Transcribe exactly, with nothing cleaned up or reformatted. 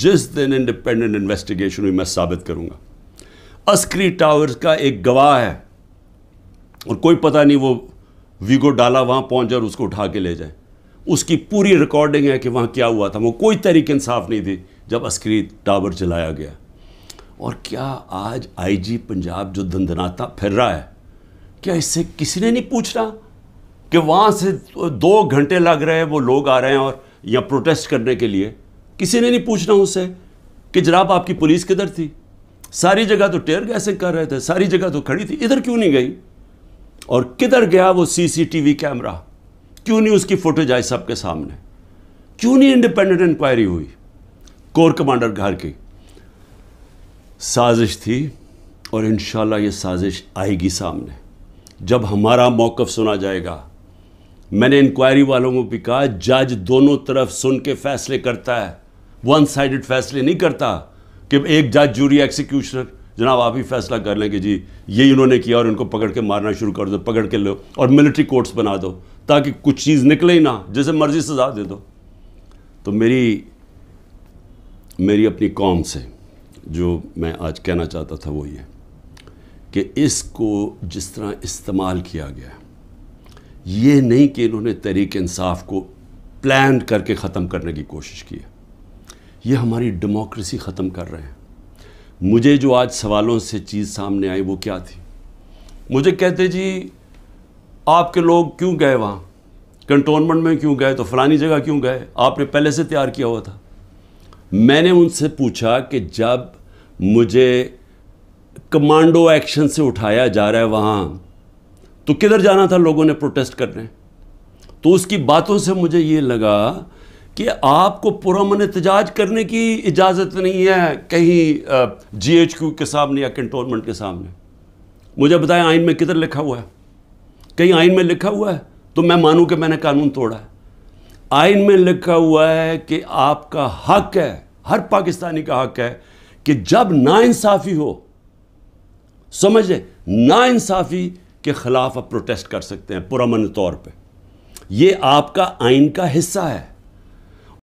जिस दिन independent investigation हुई मैं साबित करूंगा। अस्करी टावर्स का एक गवाह है और कोई पता नहीं वो वीगो डाला वहाँ पहुँच जाए और उसको उठा के ले जाए। उसकी पूरी रिकॉर्डिंग है कि वहाँ क्या हुआ था। वो कोई तहरीक इंसाफ नहीं थी जब अस्करी टावर जलाया गया। और क्या आज आईजी पंजाब जो दंदनाता फिर रहा है, क्या इससे किसी ने नहीं पूछना कि वहाँ से दो घंटे लग रहे हैं वो लोग आ रहे हैं और या प्रोटेस्ट करने के लिए, किसी ने नहीं पूछना उससे कि जनाब आपकी पुलिस किधर थी? सारी जगह तो टेयर गैसिंग कर रहे थे, सारी जगह तो खड़ी थी, इधर क्यों नहीं गई? और किधर गया वो सीसीटीवी कैमरा? क्यों नहीं उसकी फुटेज आई सबके सामने? क्यों नहीं इंडिपेंडेंट इंक्वायरी हुई? कोर कमांडर घर की साजिश थी और इंशाल्लाह ये साजिश आएगी सामने जब हमारा मौक़िफ़ सुना जाएगा। मैंने इंक्वायरी वालों को भी कहा जज दोनों तरफ सुन के फैसले करता है, वन साइडेड फैसले नहीं करता कि एक जज जूरी एक्सिक्यूशनर जनाब आप ही फैसला कर लें कि जी ये इन्होंने किया और इनको पकड़ के मारना शुरू कर दो, पकड़ के लो और मिलिट्री कोर्ट्स बना दो ताकि कुछ चीज़ निकले ही ना, जैसे मर्जी सजा दे दो। तो मेरी मेरी अपनी कौम से जो मैं आज कहना चाहता था वो ये कि इसको जिस तरह इस्तेमाल किया गया, ये नहीं कि इन्होंने तहरीक इंसाफ को प्लान करके ख़त्म करने की कोशिश की है, ये हमारी डेमोक्रेसी ख़त्म कर रहे हैं। मुझे जो आज सवालों से चीज़ सामने आई वो क्या थी? मुझे कहते जी आपके लोग क्यों गए वहाँ, कंटोनमेंट में क्यों गए, तो फलानी जगह क्यों गए, आपने पहले से तैयार किया हुआ था। मैंने उनसे पूछा कि जब मुझे कमांडो एक्शन से उठाया जा रहा है वहाँ तो किधर जाना था लोगों ने प्रोटेस्ट करने? तो उसकी बातों से मुझे ये लगा कि आपको पुरअमन एहतजाज करने की इजाज़त नहीं है कहीं जी एच क्यू के सामने या कंटोनमेंट के सामने। मुझे बताएं आइन में किधर लिखा हुआ है? कहीं आइन में लिखा हुआ है तो मैं मानूं कि मैंने कानून तोड़ा है। आइन में लिखा हुआ है कि आपका हक है, हर पाकिस्तानी का हक है कि जब नाइंसाफ़ी हो, समझ लें नाइंसाफ़ी के ख़िलाफ़ आप प्रोटेस्ट कर सकते हैं पुरअमन तौर पर। यह आपका आइन का हिस्सा है।